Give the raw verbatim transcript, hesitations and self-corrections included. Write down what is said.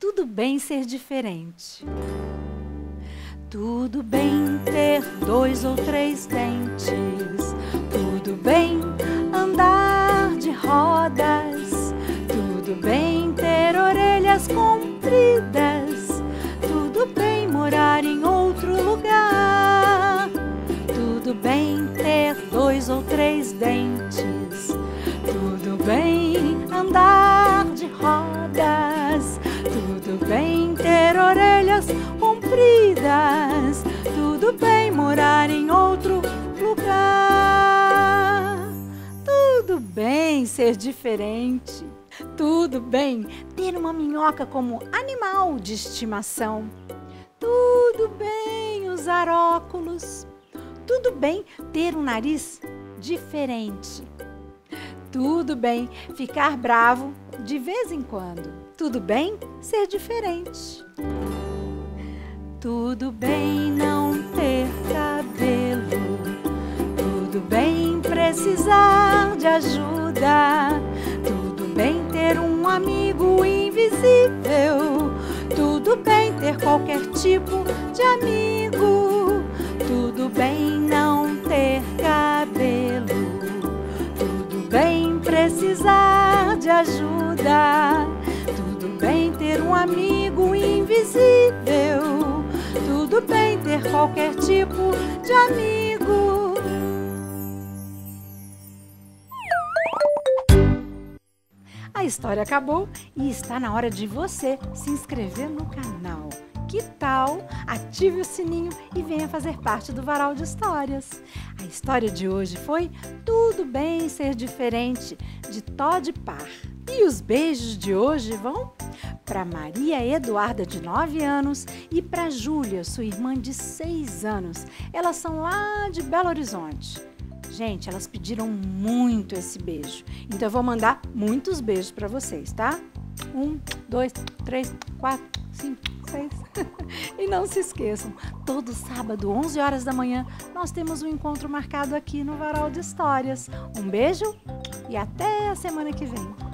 tudo bem ser diferente. Tudo bem ter dois ou três dentes. Tudo bem andar de rodas. Tudo bem ter orelhas compridas. Tudo bem morar em outro lugar. Tudo bem ter dois ou três dentes. Tudo bem andar de rodas. Tudo bem ter orelhas compridas. Tudo bem morar em outro lugar. Tudo bem ser diferente. Tudo bem ter uma minhoca como animal de estimação. Tudo bem usar óculos. Tudo bem ter um nariz diferente. Tudo bem ficar bravo de vez em quando. Tudo bem ser diferente. Tudo bem não ter cabelo. Tudo bem precisar de ajuda. Tudo bem ter um amigo invisível. Tudo bem ter qualquer tipo de amigo. Tudo bem não ter cabelo. Tudo bem precisar de ajuda. Tudo bem ter um amigo invisível. Tudo bem ter qualquer tipo de amigo. A história acabou e está na hora de você se inscrever no canal. Que tal? Ative o sininho e venha fazer parte do Varal de Histórias. A história de hoje foi Tudo Bem Ser Diferente, de Todd Par. E os beijos de hoje vão para Maria Eduarda, de nove anos, e para Júlia, sua irmã de seis anos. Elas são lá de Belo Horizonte. Gente, elas pediram muito esse beijo. Então eu vou mandar muitos beijos para vocês, tá? Um, dois, três, quatro, cinco, seis. E não se esqueçam, todo sábado, onze horas da manhã, nós temos um encontro marcado aqui no Varal de Histórias. Um beijo e até a semana que vem.